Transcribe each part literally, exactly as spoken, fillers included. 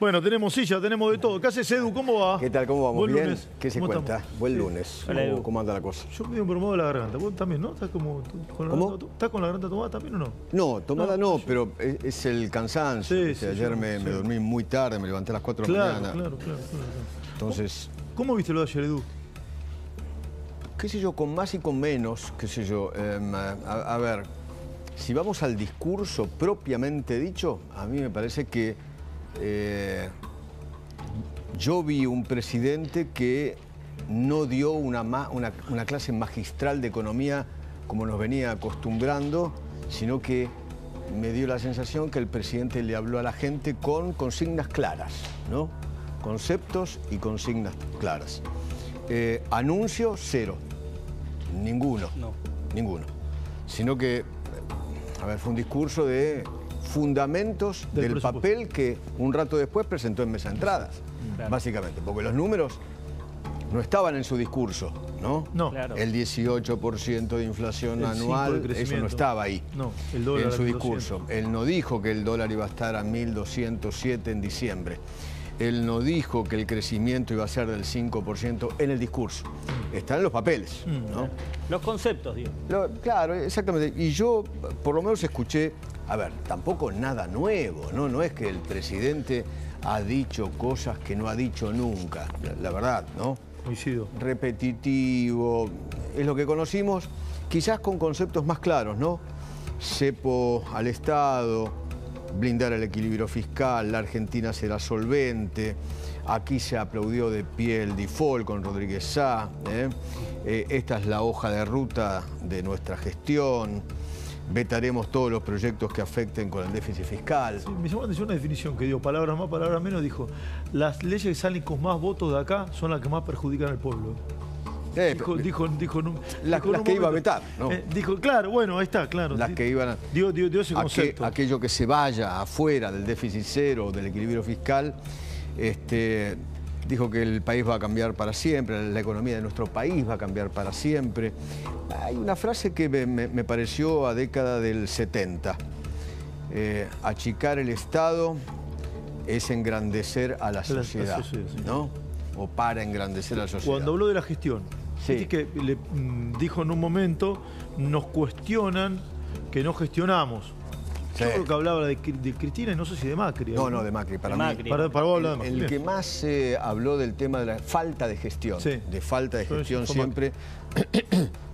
Bueno, tenemos silla, tenemos de todo. ¿Qué haces, Edu? ¿Cómo va? ¿Qué tal? ¿Cómo vamos? ¿Buen lunes? ¿Bien? ¿Qué se cuenta? Estamos? Buen lunes. Hola, ¿Cómo, ¿Cómo anda la cosa? Yo me he bromado de la garganta. ¿Vos también, no? ¿Estás, como, con la ¿Cómo? Garganta, ¿Estás con la garganta tomada también o no? No, tomada no, no yo... pero es, es el cansancio. Sí, sí, ayer yo, me, sí. me dormí muy tarde, me levanté a las cuatro claro, de la mañana. Claro, claro, claro. claro. Entonces... ¿Cómo viste lo de ayer, Edu? Qué sé yo, con más y con menos, qué sé yo. Eh, a, a ver, si vamos al discurso propiamente dicho, a mí me parece que eh, yo vi un presidente que no dio una, una, una clase magistral de economía como nos venía acostumbrando, sino que me dio la sensación que el presidente le habló a la gente con consignas claras, ¿no? Conceptos y consignas claras. Eh, anuncio, cero. Ninguno. No. Ninguno. Sino que, a ver, fue un discurso de fundamentos del, del papel que un rato después presentó en mesa de entradas, claro. básicamente. Porque los números no estaban en su discurso, ¿no? No. Claro. El dieciocho por ciento de inflación el anual, de eso no estaba ahí. No, el dólar en su discurso. doscientos. Él no dijo que el dólar iba a estar a mil doscientos siete en diciembre. Él no dijo que el crecimiento iba a ser del cinco por ciento en el discurso. Están en los papeles, ¿no? Los conceptos, digo. Lo, claro, exactamente. Y yo, por lo menos, escuché... A ver, tampoco nada nuevo, ¿no? No es que el presidente ha dicho cosas que no ha dicho nunca. La, la verdad, ¿no? Coincido. Repetitivo. Es lo que conocimos, quizás con conceptos más claros, ¿no? Cepo al Estado... Blindar el equilibrio fiscal, la Argentina será solvente, aquí se aplaudió de pie el default con Rodríguez Sá, ¿eh? Eh, esta es la hoja de ruta de nuestra gestión, vetaremos todos los proyectos que afecten con el déficit fiscal. Sí, me llamó la atención una definición que dio, palabras más, palabras menos, dijo, las leyes que salen con más votos de acá son las que más perjudican al pueblo. Eh, dijo, dijo, dijo, dijo, las, dijo las que momento, iba a vetar, ¿no? Eh, dijo, claro, bueno, ahí está, claro. Las que iban a... Dio, dio, dio ese concepto. Aqu, aquello que se vaya afuera del déficit cero, del equilibrio fiscal, este, dijo que el país va a cambiar para siempre, la economía de nuestro país va a cambiar para siempre. Hay una frase que me, me, me pareció a década del setenta. Eh, achicar el Estado es engrandecer a la sociedad, la, la sociedad sí. ¿no? O para engrandecer a la sociedad. Cuando habló de la gestión, sí. ¿sí que le dijo en un momento, nos cuestionan que no gestionamos. Sí. Yo creo que hablaba de, de Cristina y no sé si de Macri. No, no, no de Macri. Para de mí, Macri. Para, para vos hablaba de Macri. El, el que más eh, habló del tema de la falta de gestión, sí. de falta de gestión fue siempre,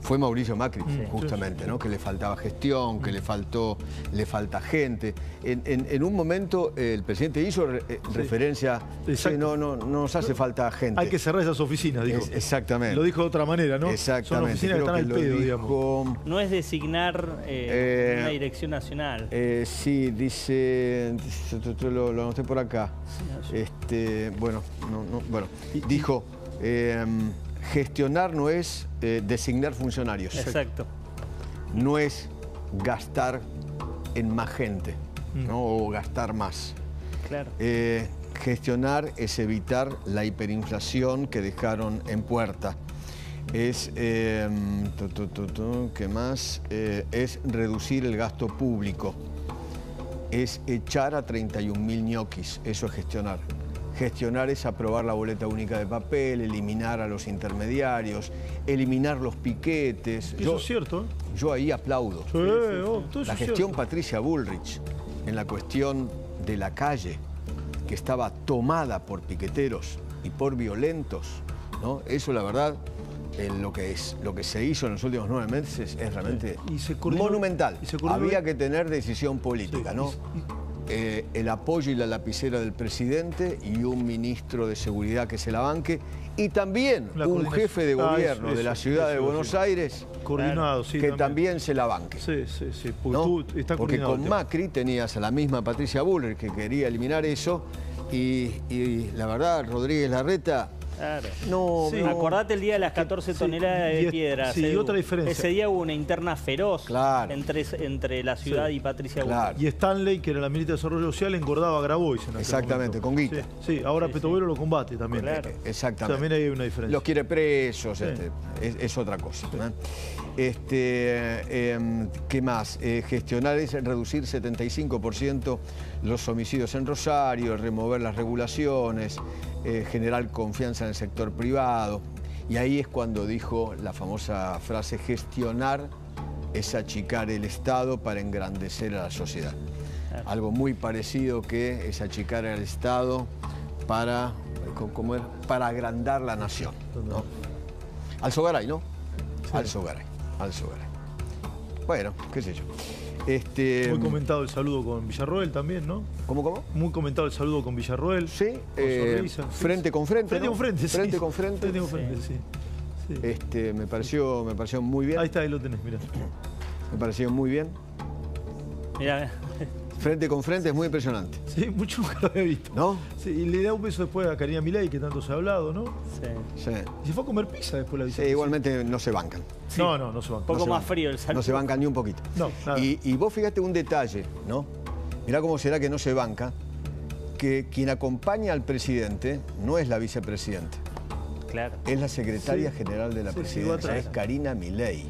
fue Mauricio Macri, sí. justamente, sí. ¿no? Que le faltaba gestión, que sí. le faltó, le falta gente. En, en, en un momento eh, el presidente hizo re, eh, sí. referencia, sí, no, no, no nos hace falta gente. Hay que cerrar esas oficinas, dijo. Es, exactamente. Lo dijo de otra manera, ¿no? Exactamente. Son oficinas creo que están que al pedo, dijo, digamos. No es designar eh, eh, una dirección nacional. Eh, Sí, dice, lo, lo anoté por acá, este, bueno, no, no, bueno, dijo, eh, gestionar no es eh, designar funcionarios. Exacto. No es gastar en más gente, mm. ¿no? O gastar más. Claro. Eh, gestionar es evitar la hiperinflación que dejaron en puerta. Es, eh, tu, tu, tu, tu, ¿qué más? Eh, es reducir el gasto público. Es echar a treinta y un mil ñoquis, eso es gestionar. Gestionar es aprobar la boleta única de papel, eliminar a los intermediarios, eliminar los piquetes. Eso es cierto. Yo ahí aplaudo. Sí, sí, sí. La gestión Patricia Bullrich en la cuestión de la calle, que estaba tomada por piqueteros y por violentos, ¿no? Eso la verdad... En lo que es lo que se hizo en los últimos nueve meses es realmente y se coordinó, monumental. Y se Había que tener decisión política, sí, ¿no? Y, y... Eh, el apoyo y la lapicera del presidente y un ministro de seguridad que se la banque y también la un jefe de gobierno ah, eso, de la ciudad eso, eso, de Buenos sí. Aires coordinado, sí, que también. también se la banque. Sí, sí, sí. Porque, ¿no? tú está Porque con Macri tenías a la misma Patricia Bullrich que quería eliminar eso y, y la verdad Rodríguez Larreta Claro. No, sí. no, acordate el día de las catorce toneladas sí, de piedra. Sí, y otra diferencia. Ese día hubo una interna feroz claro. entre, entre la ciudad sí. y Patricia Bullrich. Claro. Y Stanley, que era la ministra de Desarrollo Social, engordaba a Grabois. En Exactamente, con guita. Sí, sí ahora sí, Pettovello sí. lo combate también. Claro. Exactamente. También hay una diferencia. Los quiere presos, sí. este, es, es otra cosa. Sí. ¿eh? Este, eh, ¿Qué más? Eh, gestionar es reducir setenta y cinco por ciento los homicidios en Rosario, remover las regulaciones, eh, generar confianza en el sector privado. Y ahí es cuando dijo la famosa frase, gestionar es achicar el Estado para engrandecer a la sociedad. Algo muy parecido que es achicar al Estado para, ¿cómo era? Para agrandar la nación. ¿no? Alsogaray, ¿no? Sí. Alsogaray. Alsogaray. Bueno, qué sé yo. Este... Muy comentado el saludo con Villarroel también, ¿no? ¿Cómo, cómo? Muy comentado el saludo con Villarroel. Sí. Con eh, sonrisa, frente sí. con frente, Frente ¿no? con frente, sí. Frente con frente. Frente con frente, sí. sí. Este, me, pareció, me pareció muy bien. Ahí está, ahí lo tenés, mirá. Me pareció muy bien. Mirá. Frente con frente es muy impresionante. Sí, mucho nunca lo había visto. ¿No? Sí, y le da un beso después a Karina Milei, que tanto se ha hablado, ¿no? Sí. sí. Y se fue a comer pizza después la visita. Sí, igualmente no se bancan. Sí. No, no, no se bancan. Un poco no más frío el saludo. No se bancan ni un poquito. No, nada. Y, y vos fíjate un detalle, ¿no? Mirá cómo será que no se banca, que quien acompaña al presidente no es la vicepresidenta. Claro. Es la secretaria sí. general de la sí, presidencia, sí, es Karina Milei,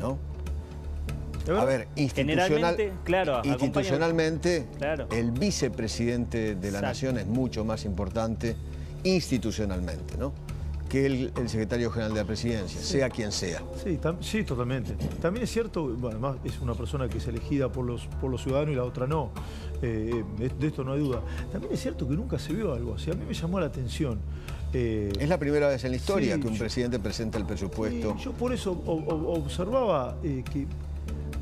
¿no? A ver, institucional, claro, institucionalmente claro. el vicepresidente de la Exacto. nación es mucho más importante institucionalmente, ¿no? Que el, el secretario general de la presidencia, sí. sea quien sea. Sí, tam, sí, totalmente. También es cierto, bueno, además es una persona que es elegida por los, por los ciudadanos y la otra no. Eh, de, de esto no hay duda. También es cierto que nunca se vio algo así. A mí me llamó la atención. Eh, es la primera vez en la historia sí, que un yo, presidente presenta el presupuesto. Sí, yo por eso o, o, observaba eh, que...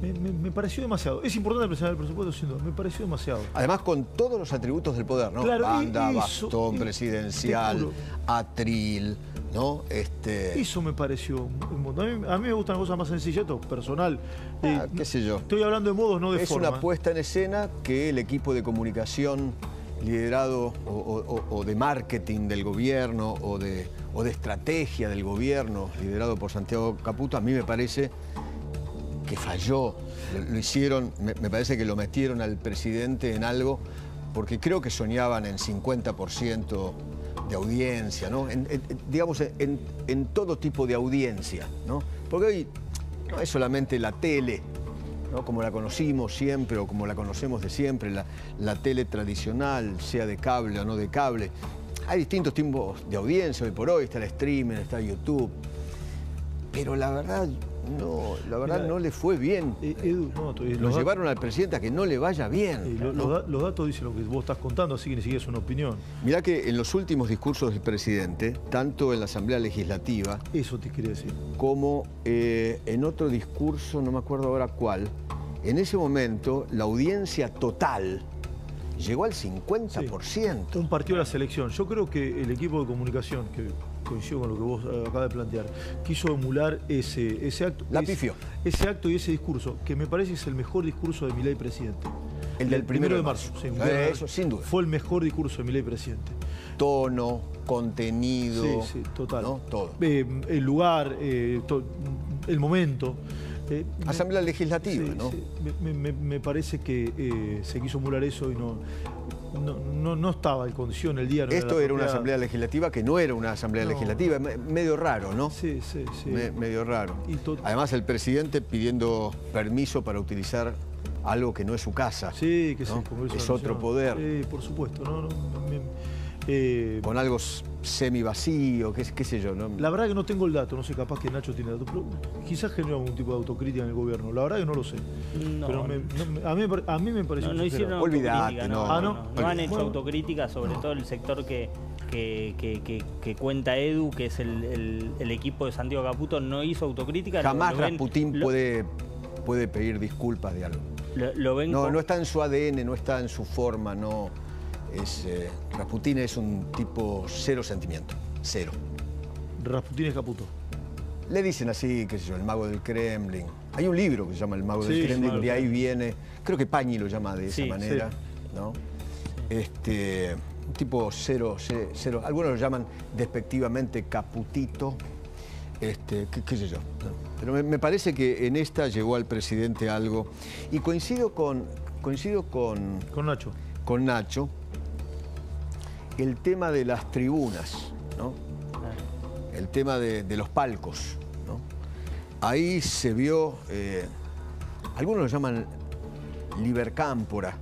Me, me, me pareció demasiado. Es importante presionar el presupuesto, sin duda. Me pareció demasiado. Además, con todos los atributos del poder, ¿no? Claro, Banda, eso, bastón, y, presidencial, atril, ¿no? Este... Eso me pareció. A mí, a mí me gustan cosas más sencillas, personal. Ah, eh, qué sé yo. Estoy hablando de modos, no de es forma. Es una puesta en escena que el equipo de comunicación liderado o, o, o de marketing del gobierno o de, o de estrategia del gobierno, liderado por Santiago Caputo, a mí me parece... que falló, lo hicieron, me, me parece que lo metieron al presidente en algo, porque creo que soñaban en cincuenta por ciento de audiencia, ¿no? En, en, digamos, en, en todo tipo de audiencia, ¿no? Porque hoy no es solamente la tele, ¿no? Como la conocimos siempre o como la conocemos de siempre, la, la tele tradicional, sea de cable o no de cable. Hay distintos tipos de audiencia hoy por hoy, está el streaming, está YouTube, pero la verdad... No, la verdad Mira, no le fue bien. Eh, Edu, no, lo llevaron al presidente a que no le vaya bien. Eh, lo, ¿no? Los datos dicen lo que vos estás contando, así que ni siquiera es una opinión. Mirá que en los últimos discursos del presidente, tanto en la Asamblea Legislativa... Eso te quería decir. ...como eh, en otro discurso, no me acuerdo ahora cuál, en ese momento la audiencia total... llegó al cincuenta por ciento. Sí, un partido de la selección. Yo creo que el equipo de comunicación, que coincido con lo que vos acabas de plantear, quiso emular ese, ese acto. La pifió. Ese, ese acto y ese discurso, que me parece es el mejor discurso de Milei presidente. El del primero de marzo. Sí, eh, eso, sin duda. Fue el mejor discurso de Milei presidente. Tono, contenido. Sí, sí, total. ¿No? Todo. Eh, el lugar, eh, to, el momento. Eh, Asamblea me, Legislativa, sí, ¿no? Sí. Me, me, me parece que eh, se quiso emular eso y no, no, no, no estaba en condición el día. No Esto era, era una Asamblea Legislativa que no era una Asamblea no. Legislativa, me, medio raro, ¿no? Sí, sí, sí. Me, medio raro. Y Además el presidente pidiendo permiso para utilizar algo que no es su casa. Sí, que ¿no? sí, es otro poder. Eh, por supuesto, no, no, no me, eh, con algo semi vacío, qué, qué sé yo. ¿no? La verdad que no tengo el dato, no sé, capaz que Nacho tiene el dato, pero quizás generó algún tipo de autocrítica en el gobierno, la verdad que no lo sé. No, pero me, no, a, mí, a mí me pareció... No, no hicieron autocrítica, no, no, ah, no, no, no, no han hecho bueno, autocrítica, sobre no. todo el sector que, que, que, que, que cuenta Edu, que es el, el, el equipo de Santiago Caputo, no hizo autocrítica. Jamás Rasputín puede, puede pedir disculpas de algo. Lo, lo ven no, con... no está en su A D N, no está en su forma, no... Es, eh, Rasputín es un tipo cero sentimiento, cero. Rasputín es Caputo. Le dicen así, qué sé yo, el mago del Kremlin. Hay un libro que se llama El mago sí, del Kremlin, mago de ahí viene, creo que Pañi lo llama de sí, esa manera, sí. ¿no? Este, un tipo cero, cero, cero. Algunos lo llaman despectivamente Caputito, este, qué, qué sé yo. Pero me, me parece que en esta llegó al presidente algo. Y coincido con... Coincido con... Con Nacho. Con Nacho. El tema de las tribunas, ¿no? El tema de, de los palcos, ¿no? Ahí se vio... Eh, algunos lo llaman libercámpora,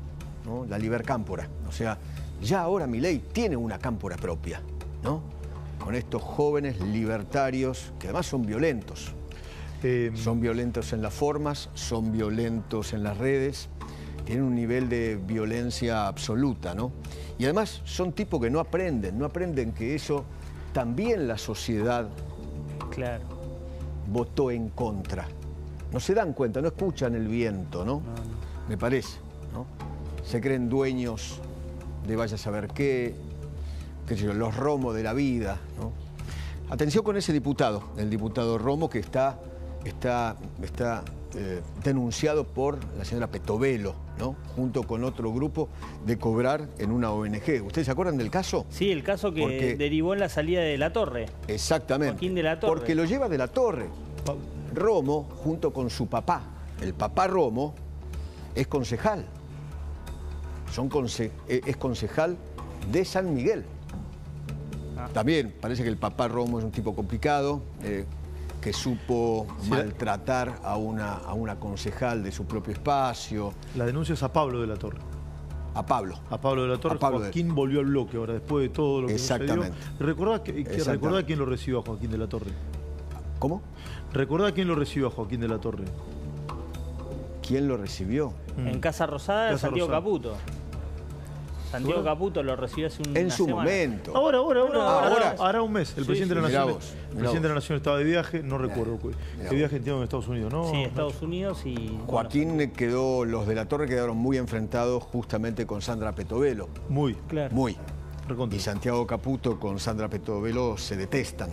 ¿no? La libercámpora. O sea, ya ahora Milei tiene una cámpora propia, ¿no? Con estos jóvenes libertarios que además son violentos. Eh... Son violentos en las formas, son violentos en las redes, tienen un nivel de violencia absoluta, ¿no? Y además son tipos que no aprenden, no aprenden que eso también la sociedad, claro, votó en contra. No se dan cuenta, no escuchan el viento, ¿no? No, no. Me parece, ¿no? Se creen dueños de vaya a saber qué, qué sé yo, los Romos de la vida, ¿no? Atención con ese diputado, el diputado Romo, que está, está, está eh, denunciado por la señora Pettovello, ¿no? Junto con otro grupo de cobrar en una O N G. ¿Ustedes se acuerdan del caso? Sí, el caso que porque... derivó en la salida de La Torre. Exactamente. Joaquín de la Torre. Porque lo lleva de La Torre. Romo, junto con su papá, el papá Romo, es concejal. Son conce... Es concejal de San Miguel. Ah. También parece que el papá Romo es un tipo complicado, eh, que supo sí, maltratar a una, a una concejal de su propio espacio. La denuncia es a Pablo de la Torre. A Pablo. A Pablo de la Torre. Pablo Joaquín de... volvió al bloque ahora, después de todo lo que exactamente sucedió. ¿Recordá, que, que exactamente. ¿Recordá quién lo recibió a Joaquín de la Torre? ¿Cómo? ¿Recordá quién lo recibió a Joaquín de la Torre? ¿Quién lo recibió? Mm. En Casa Rosada, Casa Santiago Rosada. Caputo. Santiago ¿Ahora? Caputo lo recibió hace un En su semana. momento. Ahora, ahora, ahora. No, ahora, ahora, ahora un mes. El sí, presidente, sí, de, la Nación, vos, el presidente de la Nación estaba de viaje, no mirá, recuerdo. Mirá, que viaje entiendo en Estados Unidos, ¿no? Sí, Estados Nacho. Unidos y... Joaquín bueno, quedó, los de la Torre quedaron muy enfrentados justamente con Sandra Pettovello. Muy. Claro. Muy. Recontra. Y Santiago Caputo con Sandra Pettovello se detestan.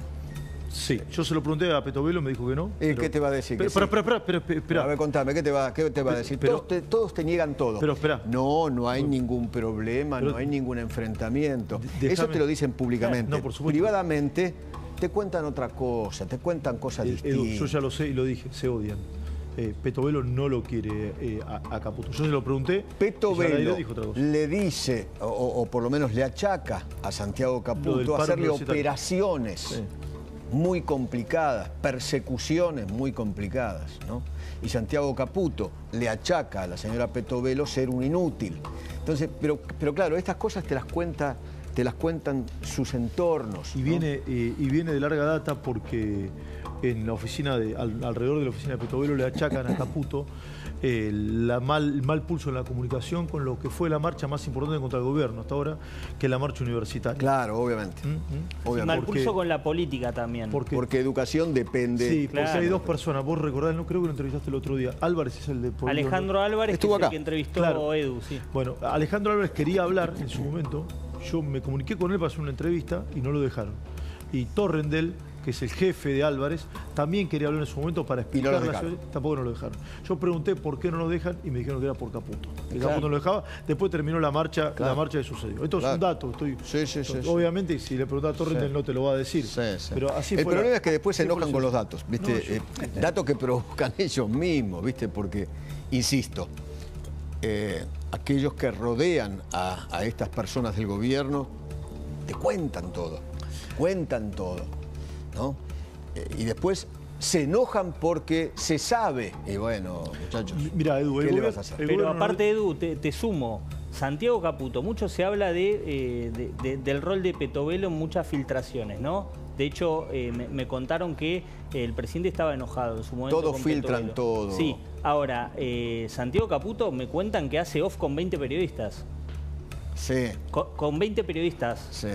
Sí, yo se lo pregunté a Pettovello, me dijo que no. ¿Y pero... qué te va a decir? Pero, sí. pero, pero, pero, pero, pero, no, a ver, contame, ¿qué te va, qué te va a decir? Pero, todos, te, todos te niegan todo. Pero espera. No, no hay ningún problema, pero, no hay ningún enfrentamiento. Déjame. Eso te lo dicen públicamente. No, por supuesto. Privadamente te cuentan otra cosa, te cuentan cosas eh, distintas. Edu, yo ya lo sé y lo dije, se odian. Eh, Pettovello no lo quiere eh, a, a Caputo. Yo se lo pregunté. Pettovello le dice, o, o por lo menos le achaca a Santiago Caputo hacerle operaciones. Sí. Muy complicadas, persecuciones muy complicadas, ¿no? Y Santiago Caputo le achaca a la señora Pettovello ser un inútil. Entonces, pero, pero claro, estas cosas te las cuenta, te las cuentan sus entornos. Y, ¿no? viene, eh, y viene de larga data porque en la oficina de, al, alrededor de la oficina de Pettovello le achacan a Caputo eh, la mal, el mal pulso en la comunicación con lo que fue la marcha más importante contra el gobierno hasta ahora, que es la marcha universitaria. Claro, obviamente. ¿Mm? ¿Mm? Obviamente. Mal porque, pulso con la política también. Porque, porque educación depende... Sí, claro, porque hay dos personas, vos recordás, no creo que lo entrevistaste el otro día, Álvarez es el de... Alejandro no, Álvarez estuvo que, acá. que entrevistó claro. a Edu, sí. Bueno, Alejandro Álvarez quería hablar en su momento, yo me comuniqué con él para hacer una entrevista y no lo dejaron. Y Torrendel, que es el jefe de Álvarez, también quería hablar en su momento para explicar no las... Tampoco no lo dejaron. Yo pregunté por qué no lo dejan y me dijeron que era por Caputo. El claro. Caputo no lo dejaba, después terminó la marcha, claro. la marcha que sucedió. Esto claro. es un dato. Estoy, sí, sí, estoy, sí, obviamente, sí. si le preguntás a Torrentes sí. no te lo va a decir. Sí, sí. Pero así el fue problema la... es que después se enojan con los datos, ¿viste? No, yo... eh, datos que provocan ellos mismos, ¿viste? Porque, insisto, eh, aquellos que rodean a, a estas personas del gobierno te cuentan todo, cuentan todo. ¿No? Eh, y después se enojan porque se sabe. Y bueno, muchachos, Mira, Edu, ¿qué le vas a hacer? Pero aparte, Edu, te, te sumo. Santiago Caputo, mucho se habla de, eh, de, de, del rol de Pettovello en muchas filtraciones, ¿no? De hecho, eh, me, me contaron que el presidente estaba enojado en su momento. Todos filtran Pettovello. todo. Sí. Ahora, eh, Santiago Caputo, me cuentan que hace off con veinte periodistas. Sí. Con, con veinte periodistas. Sí.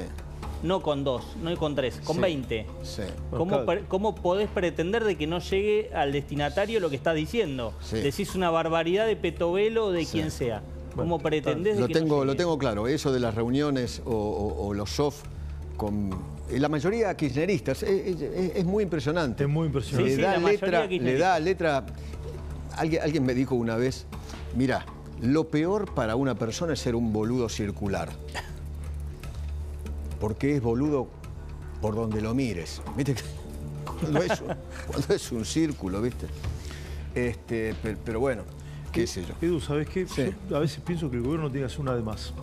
No con dos, no con tres, con sí, veinte. Sí. ¿Cómo, ¿Cómo podés pretender de que no llegue al destinatario lo que estás diciendo? Sí. Decís una barbaridad de Pettovello o de sí. quien sea. ¿Cómo bueno, pretendés lo de que tengo, no llegue? Lo tengo claro, eso de las reuniones o, o, o los soft con... La mayoría kirchneristas, es, es, es muy impresionante. Es muy impresionante. Sí, le, sí, da letra, le da letra... Alguien, alguien me dijo una vez, mirá, lo peor para una persona es ser un boludo circular. porque es boludo por donde lo mires. ¿Viste? Cuando es un, cuando es un círculo, ¿viste? Este, pero, pero bueno, qué sé yo. Edu, ¿sabes qué? Sí. Yo a veces pienso que el gobierno tiene que hacer una de más.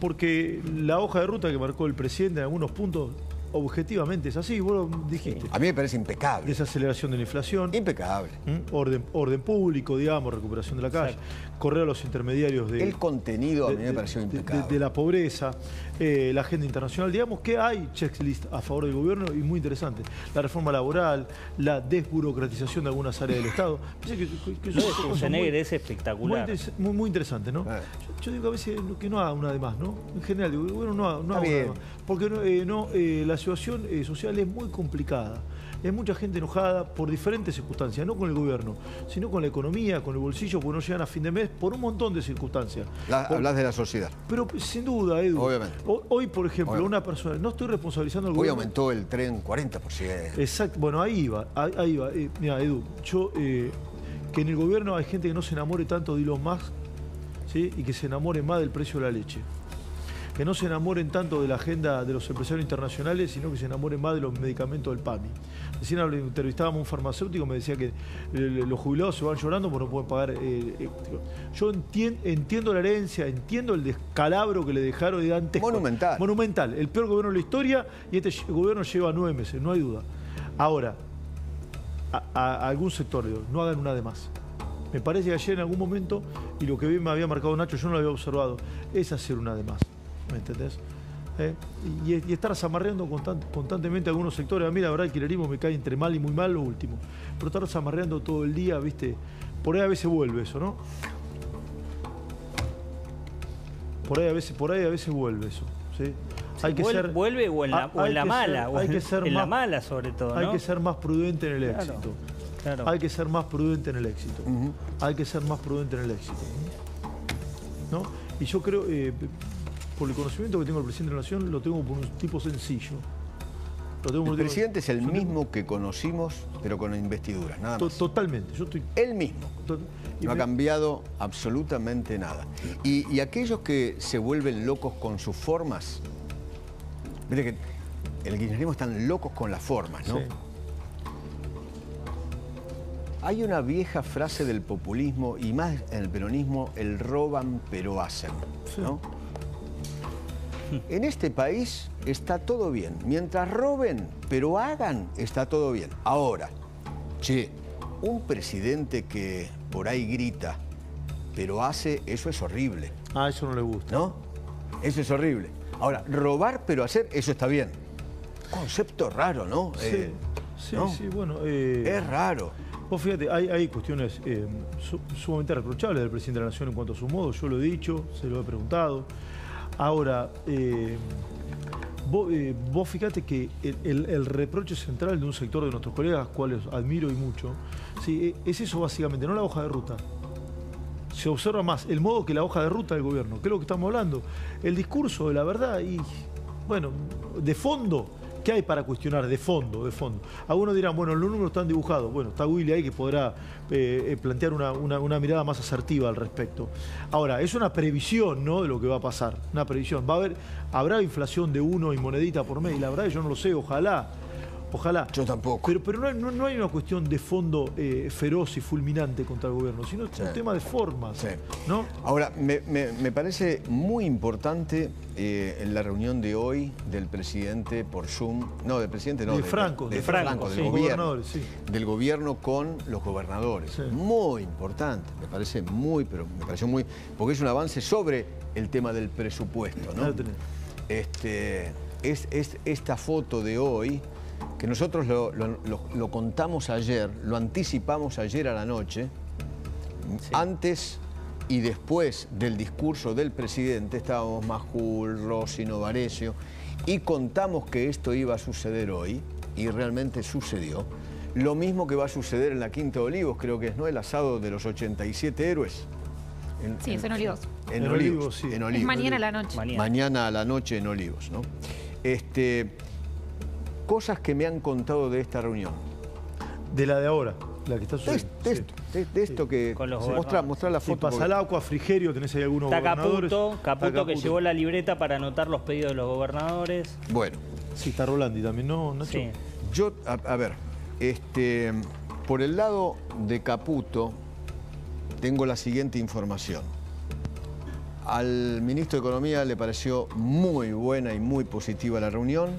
Porque la hoja de ruta que marcó el presidente en algunos puntos, objetivamente es así, vos lo dijiste. Sí. A mí me parece impecable. Desaceleración de la inflación. Impecable. ¿Mm? Orden, orden público, digamos, recuperación de la calle. Exacto. Correr a los intermediarios de... El contenido de, a mí me pareció de, impecable. De, de, de la pobreza, eh, la agenda internacional. Digamos que hay checklist a favor del gobierno y muy interesante. La reforma laboral, la desburocratización de algunas áreas del Estado. Pensé que, que, que eso no, es, muy, es espectacular. Muy, muy, muy interesante, ¿no? Ah. Yo, yo digo a veces que no haga una de más, ¿no? En general, el gobierno no haga, no haga una de más. Porque no, eh, no, eh, la La situación eh, social es muy complicada. Hay mucha gente enojada por diferentes circunstancias, no con el gobierno, sino con la economía, con el bolsillo, porque no llegan a fin de mes por un montón de circunstancias. La, por, hablas de la sociedad. Pero sin duda, Edu. Obviamente. O, hoy, por ejemplo, Obviamente. Una persona... No estoy responsabilizando al hoy gobierno. Hoy aumentó el tren cuarenta por ciento. Exacto. Bueno, ahí va. Ahí, ahí va. Eh, mira, Edu, yo... Eh, que en el gobierno hay gente que no se enamore tanto de Elon Musk, ¿sí? Y que se enamore más del precio de la leche. Que no se enamoren tanto de la agenda de los empresarios internacionales, sino que se enamoren más de los medicamentos del PAMI. Recién entrevistábamos a un farmacéutico, me decía que los jubilados se van llorando porque no pueden pagar. Eh, yo entien, entiendo la herencia, entiendo el descalabro que le dejaron de antes. Monumental. Monumental. El peor gobierno de la historia, y este gobierno lleva nueve meses, no hay duda. Ahora, a, a algún sector, digo, no hagan una de más. Me parece que ayer en algún momento, y lo que bien me había marcado Nacho, yo no lo había observado, es hacer una de más. ¿Me entendés? ¿Eh? Y, y estar zamarreando constant, constantemente algunos sectores. A mí la verdad el kirchnerismo me cae entre mal y muy mal, lo último. Pero estar zamarreando todo el día, ¿viste? Por ahí a veces vuelve eso, ¿no? Por ahí a veces, por ahí a veces vuelve eso, ¿sí? Hay que vuelve, ser, vuelve o en la, o en la mala, ser, o hay que ser en más, la mala sobre todo, ¿no? Hay que ser más prudente en el claro, éxito. Claro. Hay que ser más prudente en el éxito. Uh-huh. Hay que ser más prudente en el éxito. ¿No? Y yo creo... Eh, por el conocimiento que tengo del presidente de la Nación, lo tengo por un tipo sencillo. Lo tengo por el tipo... presidente es el yo mismo tengo... que conocimos, pero con investiduras, nada más. Totalmente. Yo estoy... El mismo. Tot... No me... ha cambiado absolutamente nada. Y, y aquellos que se vuelven locos con sus formas... Viste que el kirchnerismo están locos con las formas, ¿no? Sí. Hay una vieja frase del populismo, y más en el peronismo, el roban pero hacen, ¿no? Sí. En este país está todo bien. Mientras roben, pero hagan, está todo bien. Ahora, che, un presidente que por ahí grita, pero hace, eso es horrible. Ah, eso no le gusta. ¿No? Eso es horrible. Ahora, robar, pero hacer, eso está bien. Concepto raro, ¿no? Sí, eh, sí, ¿no? sí, bueno... Eh... Es raro. Vos fíjate, hay, hay cuestiones eh, sumamente reprochables del presidente de la Nación en cuanto a su modo. Yo lo he dicho, se lo he preguntado. Ahora, eh, vos, eh, vos fíjate que el, el, el reproche central de un sector de nuestros colegas, cuales admiro y mucho, ¿sí? Es eso básicamente, no la hoja de ruta. Se observa más el modo que la hoja de ruta del gobierno, que es lo que estamos hablando. El discurso de la verdad y, bueno, de fondo, ¿qué hay para cuestionar? De fondo, de fondo. Algunos dirán, bueno, los números están dibujados. Bueno, está Willy ahí que podrá eh, plantear una, una, una mirada más asertiva al respecto. Ahora, es una previsión, ¿no?, de lo que va a pasar. Una previsión. Va a haber, ¿habrá inflación de uno y monedita por mes? Y la verdad yo no lo sé, ojalá. Ojalá. Yo tampoco. Pero, pero no, hay, no, no hay una cuestión de fondo eh, feroz y fulminante contra el gobierno, sino es sí. un tema de formas. Sí. ¿No? Ahora, me, me, me parece muy importante eh, en la reunión de hoy del presidente por Zoom, no, del presidente no, de, de Franco, de, de Franco, Franco sí. del, gobierno, sí. del gobierno con los gobernadores. Sí. Muy importante, me parece muy, pero me pareció muy, porque es un avance sobre el tema del presupuesto, ¿no? Este, es, es esta foto de hoy. Que nosotros lo, lo, lo, lo contamos ayer, lo anticipamos ayer a la noche, sí. Antes y después del discurso del presidente estábamos Majul, Rossino, Varecio, y contamos que esto iba a suceder hoy, y realmente sucedió. Lo mismo que va a suceder en la Quinta de Olivos, creo que es, ¿no?, el asado de los ochenta y siete héroes. En, sí, en, es en Olivos. En, en Olivos, Olivos, sí. En Olivos. Es mañana a la noche. Mañana. mañana a la noche en Olivos, ¿no? Este... Cosas que me han contado de esta reunión. De la de ahora. La que está sucediendo. De, de, sí. de, de esto sí. que... Mostrar mostra la foto. Si pasa el agua, Frigerio, tenés ahí algunos está gobernadores. Caputo, Caputo, está Caputo, que llevó la libreta para anotar los pedidos de los gobernadores. Bueno. Sí, está Rolandi también, ¿no, Nacho? Sí. Yo, a, a ver, este, por el lado de Caputo, tengo la siguiente información. Al ministro de Economía le pareció muy buena y muy positiva la reunión.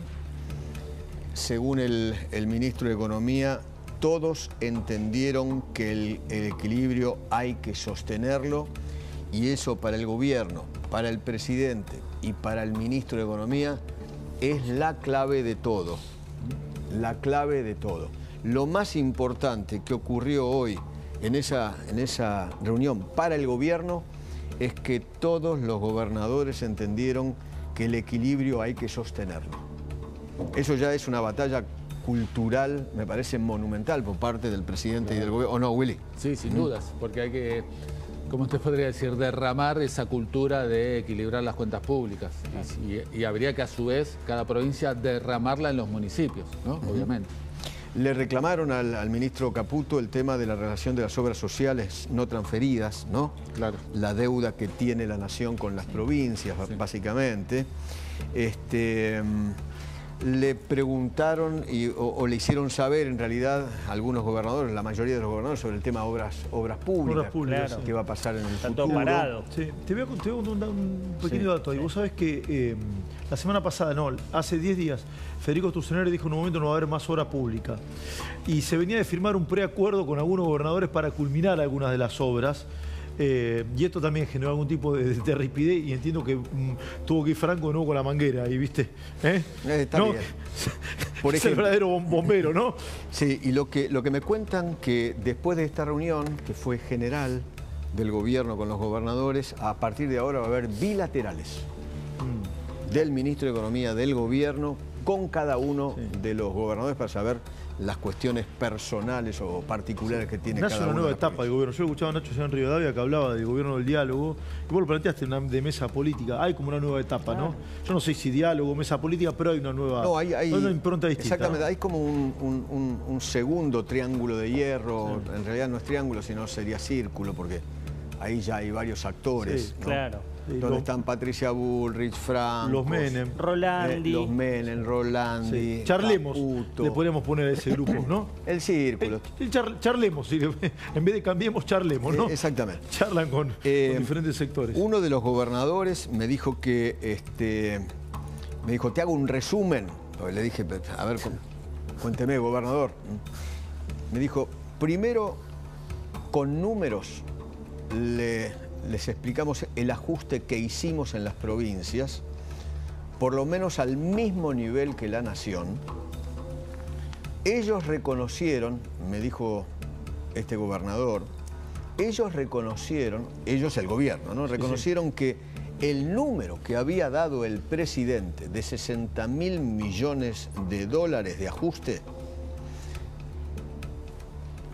Según el, el ministro de Economía, todos entendieron que el, el equilibrio hay que sostenerlo, y eso para el gobierno, para el presidente y para el ministro de Economía es la clave de todo. La clave de todo. Lo más importante que ocurrió hoy en esa, en esa reunión para el gobierno es que todos los gobernadores entendieron que el equilibrio hay que sostenerlo. Eso ya es una batalla cultural, me parece monumental por parte del presidente claro. y del gobierno. ¿O no, Willy? Sí, sin ¿Mm? dudas, porque hay que, como usted podría decir, derramar esa cultura de equilibrar las cuentas públicas. Y, y habría que, a su vez, cada provincia derramarla en los municipios, ¿no? Uh-huh. Obviamente. Le reclamaron al, al ministro Caputo el tema de la relación de las obras sociales no transferidas, ¿no? Claro. La deuda que tiene la nación con las provincias, sí. básicamente. Este, le preguntaron y, o, o le hicieron saber, en realidad, a algunos gobernadores, la mayoría de los gobernadores, sobre el tema de obras, obras públicas. Obras públicas. Claro. ¿Qué va a pasar en el Está futuro? Todo parado. Sí. Te voy a contar un, un pequeño sí. dato. Y sí. vos sabés que... Eh, La semana pasada, no, hace diez días, Federico Sturzener dijo en un momento no va a haber más obra pública. Y se venía de firmar un preacuerdo con algunos gobernadores para culminar algunas de las obras. Eh, y esto también generó algún tipo de, de, de ripidez, y entiendo que mm, tuvo que ir Franco de nuevo con la manguera ahí, ¿viste? ¿Eh? Está ¿No? bien. Por es el verdadero bombero, ¿no? Sí, y lo que, lo que me cuentan que después de esta reunión, que fue general del gobierno con los gobernadores, a partir de ahora va a haber bilaterales. Mm. Del ministro de Economía, del gobierno, con cada uno sí. de los gobernadores para saber las cuestiones personales o particulares sí. que tiene Nacho cada uno. Nacho, una nueva de etapa del gobierno. Yo escuchaba a Nacho en Rivadavia que hablaba del gobierno del diálogo, y vos lo planteaste una, de mesa política. Hay como una nueva etapa, claro. ¿no? Yo no sé si diálogo, mesa política, pero hay una nueva... No, hay, hay una impronta distinta. Exactamente, ¿no? Hay como un, un, un segundo triángulo de hierro. Sí. En realidad no es triángulo, sino sería círculo, porque ahí ya hay varios actores. Sí, ¿no? claro. Donde los, están Patricia Bullrich, Franco, los Menem, Rolandi, eh, los Menem, Rolandi, sí. Charlemos, Caputo. Le podríamos poner a ese grupo, ¿no? El círculo. El, el char, charlemos, en vez de cambiemos, charlemos, ¿no? Eh, exactamente. Charlan con, eh, con diferentes sectores. Uno de los gobernadores me dijo que, este, me dijo, te hago un resumen. Le dije, a ver, cuénteme, gobernador. Me dijo, primero, con números, le... les explicamos el ajuste que hicimos en las provincias, por lo menos al mismo nivel que la nación. Ellos reconocieron, me dijo este gobernador, ellos reconocieron, ellos el gobierno, ¿no? Reconocieron sí, sí. que el número que había dado el presidente de sesenta mil millones de dólares de ajuste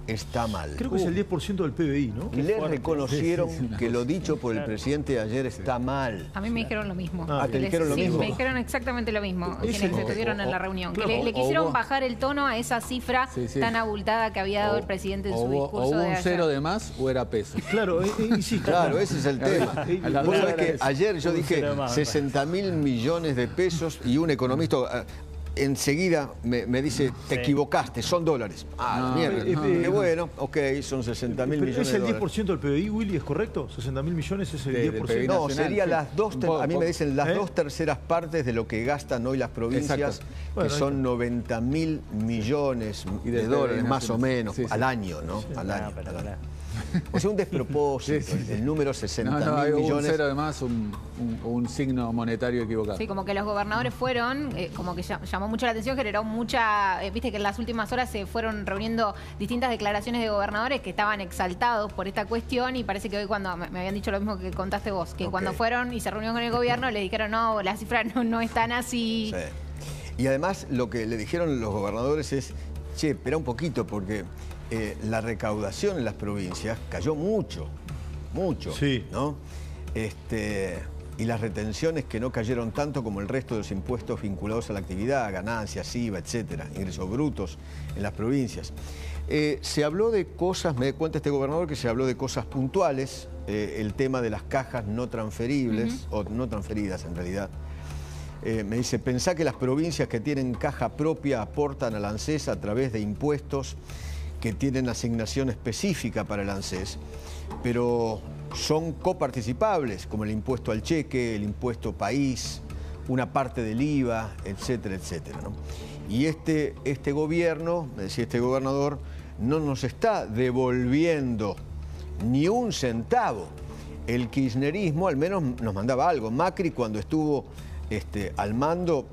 está mal. Creo que es el diez por ciento del P B I, ¿no? Le reconocieron sí, sí, sí, que lo dicho por el presidente de ayer está mal. A mí me dijeron lo mismo. Ah, ¿te les, dijeron lo sí, mismo? Me dijeron exactamente lo mismo quienes el... estuvieron en la reunión. Claro, que le, le quisieron hubo... bajar el tono a esa cifra sí, sí. tan abultada que había dado o, el presidente en su hubo, discurso. O hubo de un cero de más o era peso. Claro, eh, eh, sí, claro, ese es el tema. Vos sabés que ayer yo dije sesenta mil millones de pesos y un economista... enseguida me, me dice, te sí. equivocaste, son dólares. Ah, no, mierda. Eh, eh, Qué bueno, ok, son sesenta mil millones de dólares. ¿Es el diez por ciento del P B I, Willy? ¿Es correcto? ¿sesenta mil millones es el de, diez por ciento? Del no, nacional, sería sí. las dos, ter, a mí me dicen las ¿Eh? dos terceras partes de lo que gastan hoy las provincias, bueno, que son noventa mil millones de, de dólares, más o menos, sí, sí. al año, ¿no? Sí, al año. No, al año. O sea, un despropósito, sí, sí, sí. el número sesenta mil millones. No, no, un cero además, un, un, un signo monetario equivocado. Sí, como que los gobernadores fueron, eh, como que llamó mucho la atención, generó mucha... Eh, viste que en las últimas horas se fueron reuniendo distintas declaraciones de gobernadores que estaban exaltados por esta cuestión, y parece que hoy cuando... Me, me habían dicho lo mismo que contaste vos, que okay. cuando fueron y se reunieron con el gobierno le dijeron, no, las cifras no, no están así. Sí. Y además lo que le dijeron los gobernadores es, che, espera un poquito porque... Eh, la recaudación en las provincias cayó mucho, mucho, sí. ¿no? Este, y las retenciones que no cayeron tanto como el resto de los impuestos vinculados a la actividad, ganancias, I V A, etcétera, ingresos brutos en las provincias. Eh, se habló de cosas, me cuenta este gobernador que se habló de cosas puntuales, eh, el tema de las cajas no transferibles, uh-huh. o no transferidas en realidad. Eh, me dice, pensá que las provincias que tienen caja propia aportan al ANSES a través de impuestos que tienen asignación específica para el ANSES, pero son coparticipables, como el impuesto al cheque, el impuesto país, una parte del I V A, etcétera, etcétera, ¿no? Y este, este gobierno, me decía este gobernador, no nos está devolviendo ni un centavo. El kirchnerismo al menos nos mandaba algo. Macri, cuando estuvo este, al mando,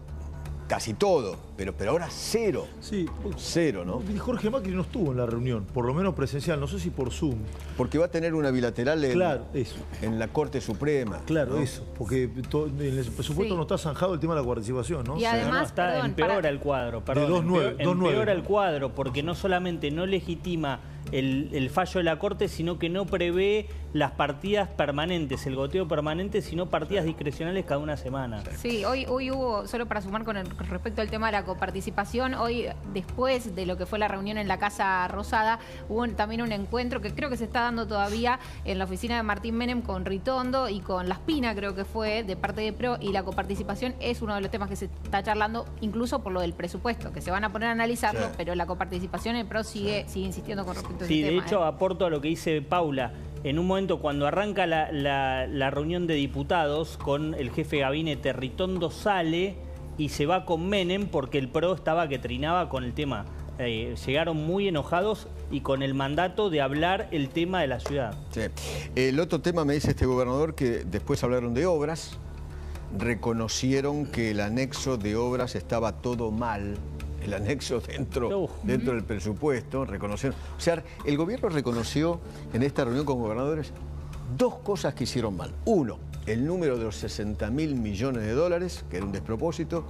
casi todo, pero, pero ahora cero. Sí, cero, ¿no? Jorge Macri no estuvo en la reunión, por lo menos presencial, no sé si por Zoom. Porque va a tener una bilateral en, claro, eso. en la Corte Suprema. Claro, ¿no? eso, porque to, en el presupuesto sí. no está zanjado el tema de la participación, ¿no? Y además, o sea, está, perdón, empeora para... el cuadro, perdón, de empeora el cuadro, porque no solamente no legitima el, el fallo de la Corte, sino que no prevé las partidas permanentes, el goteo permanente, sino partidas discrecionales cada una semana. Sí, hoy, hoy hubo, solo para sumar con el, respecto al tema de la coparticipación, hoy después de lo que fue la reunión en la Casa Rosada, hubo también un encuentro que creo que se está dando todavía en la oficina de Martín Menem con Ritondo y con La Espina, creo que fue, de parte de PRO, y la coparticipación es uno de los temas que se está charlando, incluso por lo del presupuesto, que se van a poner a analizarlo, sí. pero la coparticipación en PRO sigue, sigue insistiendo con respecto a ese tema. Sí, de hecho, ¿eh? aporto a lo que dice Paula. En un momento, cuando arranca la, la, la reunión de diputados con el jefe de gabinete, Ritondo sale y se va con Menem porque el PRO estaba que trinaba con el tema. Eh, llegaron muy enojados y con el mandato de hablar el tema de la ciudad. Sí. El otro tema, me dice este gobernador, que después hablaron de obras, reconocieron que el anexo de obras estaba todo mal. El anexo dentro, dentro del presupuesto, reconocer. O sea, el gobierno reconoció en esta reunión con gobernadores dos cosas que hicieron mal. Uno, el número de los sesenta mil millones de dólares, que era un despropósito,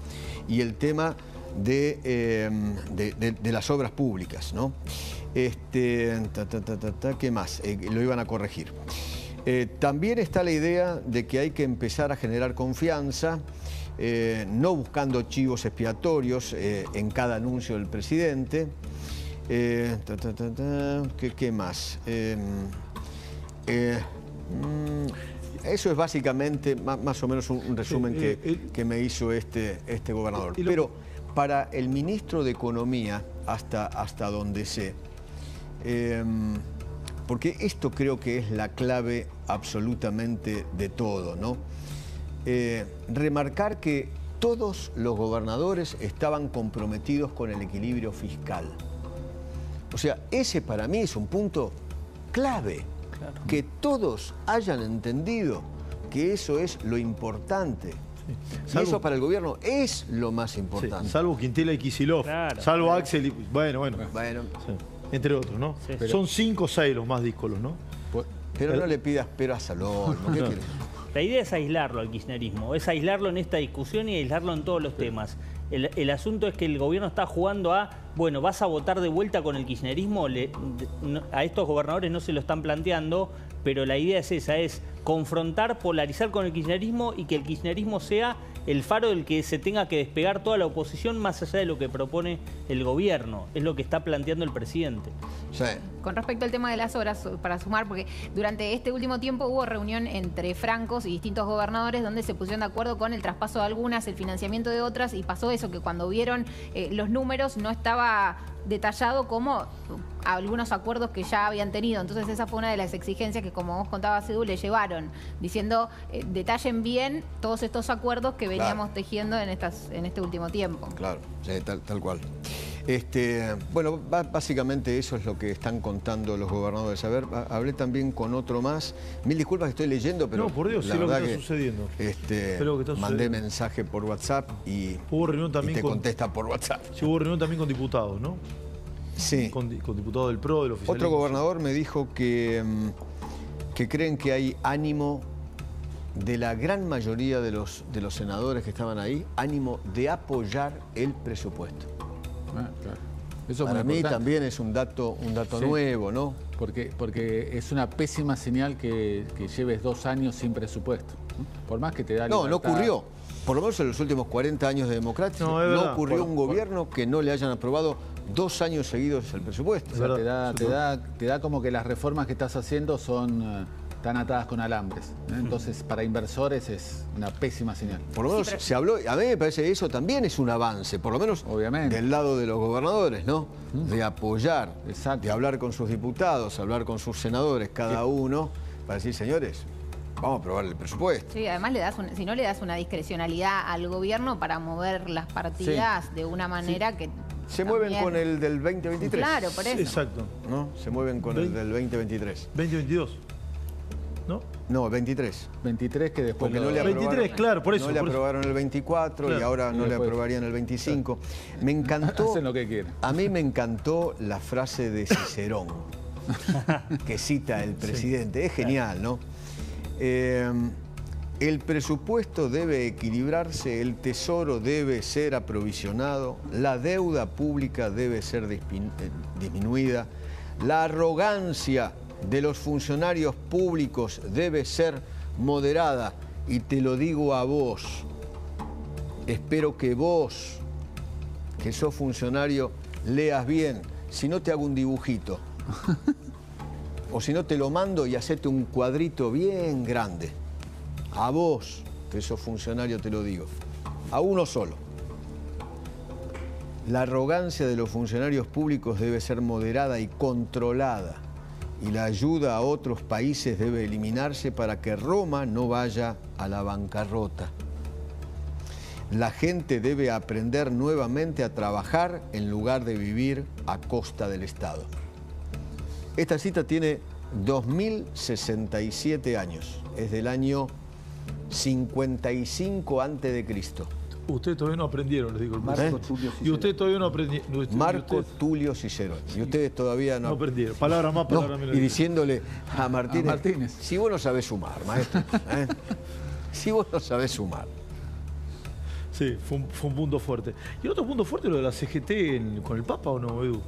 y el tema de, eh, de, de, de las obras públicas, ¿no? Este, ta, ta, ta, ta, ta, ¿qué más? Eh, lo iban a corregir. Eh, también está la idea de que hay que empezar a generar confianza. Eh, no buscando chivos expiatorios eh, en cada anuncio del presidente. Eh, ta, ta, ta, ta, ¿qué, qué más? Eh, eh, mm, eso es básicamente más, más o menos un, un resumen eh, eh, que, que me hizo este, este gobernador. Eh, lo... Pero para el ministro de Economía, hasta, hasta donde sé, eh, porque esto creo que es la clave absolutamente de todo, ¿no? Eh, remarcar que todos los gobernadores estaban comprometidos con el equilibrio fiscal. O sea, ese para mí es un punto clave. Claro. Que todos hayan entendido que eso es lo importante. Sí. Salvo, y eso para el gobierno es lo más importante. Sí. Salvo Quintela y Kicillof. Claro, salvo claro. Axel y... Bueno, bueno. bueno. Sí. Entre otros, ¿no? Sí. Pero... Son cinco o seis los más díscolos, ¿no? Pero, pero no le pidas pero a Salón. ¿no? ¿Qué quieres? La idea es aislarlo al kirchnerismo, es aislarlo en esta discusión y aislarlo en todos los temas. El, el asunto es que el gobierno está jugando a, bueno, ¿vas a votar de vuelta con el kirchnerismo? Le, no, a estos gobernadores no se lo están planteando, pero la idea es esa, es confrontar, polarizar con el kirchnerismo y que el kirchnerismo sea el faro del que se tenga que despegar toda la oposición más allá de lo que propone el gobierno. Es lo que está planteando el presidente. Sí. Con respecto al tema de las horas, para sumar, porque durante este último tiempo hubo reunión entre francos y distintos gobernadores donde se pusieron de acuerdo con el traspaso de algunas, el financiamiento de otras, y pasó eso, que cuando vieron eh, los números no estaba detallado como algunos acuerdos que ya habían tenido. Entonces esa fue una de las exigencias que, como vos contabas, Edu, le llevaron, diciendo eh, detallen bien todos estos acuerdos que veníamos claro. tejiendo en, estas, en este último tiempo. Claro, sí, tal, tal cual. Este, bueno, básicamente eso es lo que están contando los gobernadores. A ver, hablé también con otro más. Mil disculpas que estoy leyendo, pero... No, por Dios, sí, lo que está que, sucediendo. Este, que está sucediendo. Mandé mensaje por WhatsApp y, hubo reunión también y te con, contesta por WhatsApp. Sí, hubo reunión también con diputados, ¿no? Sí. Con, con diputados del PRO, del oficialismo. Otro gobernador me dijo que, que creen que hay ánimo de la gran mayoría de los, de los senadores que estaban ahí, ánimo de apoyar el presupuesto. Ah, claro. Eso para mí también es un dato, un dato sí. nuevo, ¿no? Porque, porque es una pésima señal que, que lleves dos años sin presupuesto. Por más que te da libertad. No, no ocurrió. Por lo menos en los últimos cuarenta años de democracia no, no ocurrió por, un gobierno por... que no le hayan aprobado dos años seguidos el presupuesto. O sea, te, da, te, da, te da como que las reformas que estás haciendo son... están atadas con alambres, ¿eh? Entonces para inversores es una pésima señal. Por lo menos sí, pero... se habló, a mí me parece que eso también es un avance, por lo menos obviamente del lado de los gobernadores, ¿no? Mm. De apoyar, exacto, de hablar con sus diputados, hablar con sus senadores, cada sí. uno, para decir, señores, vamos a aprobar el presupuesto. Sí, además le das un, si no le das una discrecionalidad al gobierno para mover las partidas sí. de una manera sí. que... Se también. Mueven con el del veinte veintitrés. Claro, por eso. Exacto. ¿No? Se mueven con veinte, el del veinte veintitrés. veinte veintidós. ¿No? No, veintitrés. veintitrés que después... Porque no le aprobaron, veintitrés, claro, por eso. No le aprobaron el veinticuatro, claro, y ahora no le aprobarían el veinticinco. Claro. Me encantó... Hacen lo que quieren. A mí me encantó la frase de Cicerón, que cita el presidente. Sí, es genial, ¿no? Eh, el presupuesto debe equilibrarse, el tesoro debe ser aprovisionado, la deuda pública debe ser disminuida, la arrogancia... de los funcionarios públicos debe ser moderada, y te lo digo a vos. Espero que vos, que sos funcionario, leas bien. Si no, te hago un dibujito. O si no, te lo mando y hacete un cuadrito bien grande. A vos, que sos funcionario, te lo digo. A uno solo. La arrogancia de los funcionarios públicos debe ser moderada y controlada, y la ayuda a otros países debe eliminarse para que Roma no vaya a la bancarrota. La gente debe aprender nuevamente a trabajar en lugar de vivir a costa del Estado. Esta cita tiene dos mil sesenta y siete años, es del año cincuenta y cinco antes de Cristo. Ustedes todavía no aprendieron, les digo. Marco, ¿eh? Tulio Cicerón. Y ustedes todavía no aprendieron. No, Marco usted... Tulio Cicerón. Y ustedes todavía no... No aprendieron. Palabra más, palabra no. menos. Y diciéndole a Martínez, a Martínez, si vos no sabés sumar, maestro. ¿eh? Si vos no sabés sumar. Sí, fue un, fue un punto fuerte. ¿Y el otro punto fuerte lo de la C G T en, con el Papa o no, Edu?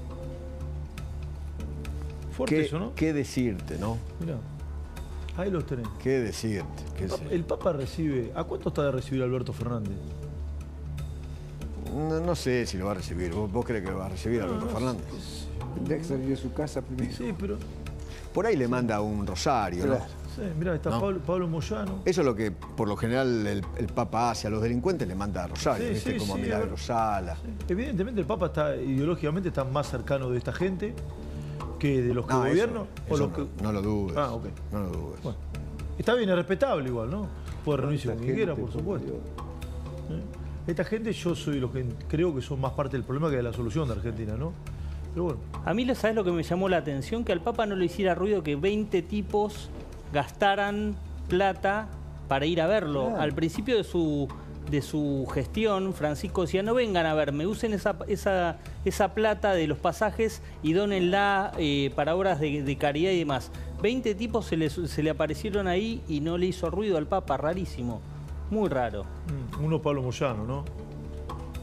Fuerte ¿Qué, eso, ¿no? ¿Qué decirte, no? Mirá. Ahí los tenés. ¿Qué decirte? ¿Qué el, Papa, el Papa recibe... ¿A cuánto está de recibir Alberto Fernández? No, no sé si lo va a recibir. ¿Vos, vos crees que lo va a recibir a Alberto no, no, Fernández? Tendría que salir de su casa primero. Sí, pero... Por ahí le manda un rosario, pero, ¿no? Sí, mirá, está ¿no? Pablo, Pablo Moyano. Eso es lo que por lo general el, el Papa hace a los delincuentes, le manda rosario, sí, ¿viste? Sí, como sí, milagrosala. Sí. Evidentemente el Papa está ideológicamente está más cercano de esta gente que de los que no, gobiernan. No, que... no lo dudes. Ah, ok. No lo dudes. Bueno, está bien, es respetable igual, ¿no? Puede reunirse con quien quiera, por supuesto. Esta gente, yo soy los que creo que son más parte del problema que de la solución de Argentina, ¿no? Pero bueno. A mí, ¿sabes lo que me llamó la atención? Que al Papa no le hiciera ruido que veinte tipos gastaran plata para ir a verlo. Claro. Al principio de su, de su gestión, Francisco decía, no vengan a verme, usen esa, esa, esa plata de los pasajes y dónenla eh, para obras de, de caridad y demás. veinte tipos se le, se le aparecieron ahí y no le hizo ruido al Papa, rarísimo. Muy raro. Uno Pablo Moyano, ¿no?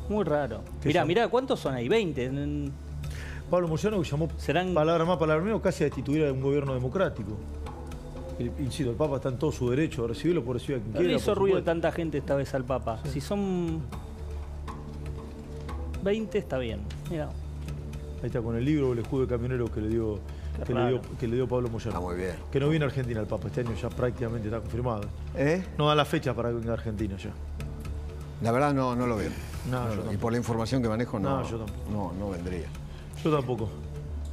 Muy raro. Mirá, son? mirá, ¿cuántos son ahí? veinte. Pablo Moyano que llamó, ¿serán... palabra más, palabra menos, casi a destituir a un gobierno democrático. El, insisto, el Papa está en todo su derecho a recibirlo por recibir a quien quiera. No le hizo ruido tanta gente esta vez al Papa. Sí. Si son veinte, está bien. Mirá. Ahí está, con el libro, el escudo de camionero que le dio, que le dio, que le dio Pablo Moyano. Está muy bien. Que no viene a Argentina el Papa, este año ya prácticamente está confirmado. ¿Eh? No da la fecha para que venga a Argentina ya. La verdad no, no lo veo. No, no, yo lo, y por la información que manejo no, no, yo tampoco. no, no vendría. Yo tampoco.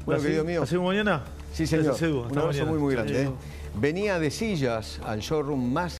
Bueno, querido mío. ¿Hacemos mañana? Sí, señor. Gracias, Edu. Un abrazo muy, muy grande. Eh. Venía de sillas al showroom más